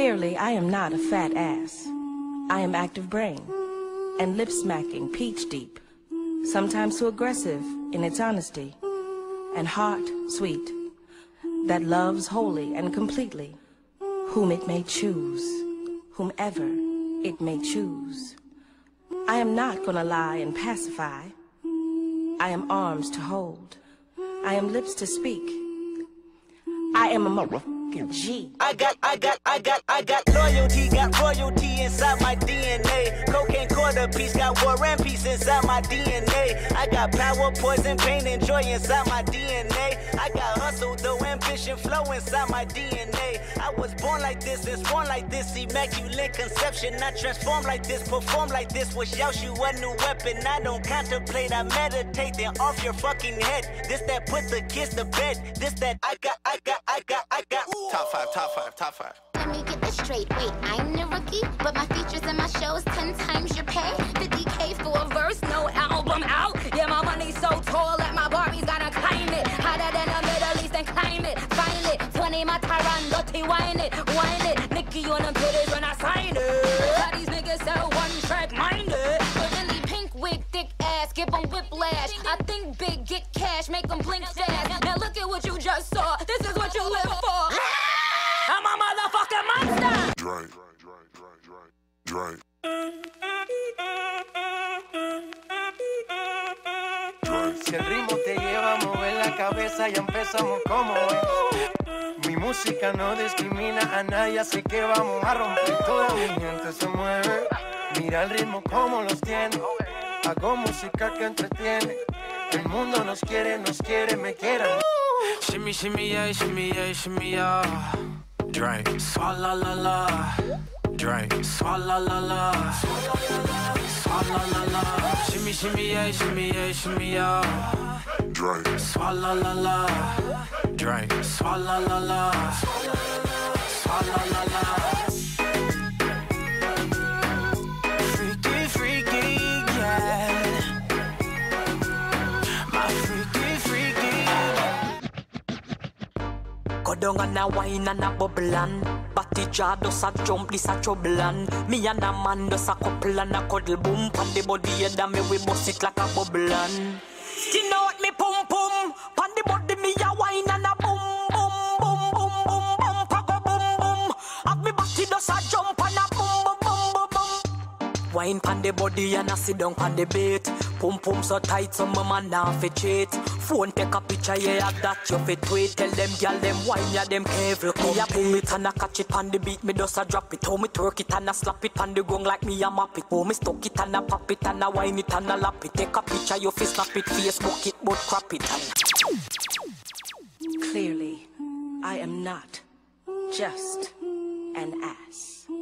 Clearly, I am not a fat ass. I am active brain, and lip-smacking, peach-deep, sometimes too aggressive in its honesty, and heart-sweet, that loves wholly and completely, whom it may choose, whomever it may choose. I am not gonna lie and pacify. I am arms to hold. I am lips to speak. I am a motherfucking G. I got loyalty, got royalty inside my DNA. Cocaine quarter piece, got war and peace inside my DNA. I got power, poison, pain, and joy inside my DNA. I got hustle, though, ambition, flow inside my DNA. I was born like this, it's born like this, immaculate conception. I transform like this, perform like this, wish y'all shoot a new weapon. I don't contemplate, I meditate, then off your fucking head. This that put the kids to bed, this that I got. Ooh. Top 5. Let me get this straight, wait, I'm the rookie, but my features and my shows 10 times your pay. 50K for a verse, no album out. Yeah, my money's so tall that my Barbie's gotta claim it. Hotter than the Middle East and claim it, find it. 20 my Tyron, dirty, wine it. Nicky on the bitters when I sign it. How these niggas sell one-track minded. But really pink wig, thick ass, give them whiplash. I think big, get cash, make them blink fast. Now look at what you just saw, this is what you live for. I'm a motherfucking monster! Drake. Si el ritmo te lleva a mover la cabeza, ya empezamos como es. Mi música no discrimina a nadie, así que vamos a romper. Toda mi gente se mueve, mira el ritmo como los tiene. Hago música que entretiene, el mundo nos quiere, me quieren. Shimmy, shimmy, yeah, shimmy, yeah, shimmy, yeah. Drake, swalla la la. Drake, swalla la la. Swalla la la. Shimmy, shimmy, yeah, shimmy, yeah, shimmy, yeah. Drake, swalla la la. Drake, swalla la la. Swalla la la. Freaky, freaky, yeah. My freaky, freaky. Kodong and a wine and a bubble and Batty jar does a jump, this a trouble and me and a man does a couple and a cuddle boom. Pan the body head and me we bust it like a bubble and you know what me pum pum. Pan the body me a wine and a boom boom boom boom boom boom pago boom boom. At me batty does a jump and a boom boom boom boom boom. Wine pan the body and a sit down pan the bait. Pum pum so tight so my man now fi cheat. Phone take a picture, yeah, that you fit tweet. Tell them, girl, them wine, yeah, them careful. Me a pull it and I catch it on the beat. Me does a drop it, how me twerk it and I slap it on the gong like me a map it. Oh, me stuck it and I pop it and I wine it and I lap it. Take a picture, you fi snap it, Facebook it, but crap it and... Clearly, I am not just an ass.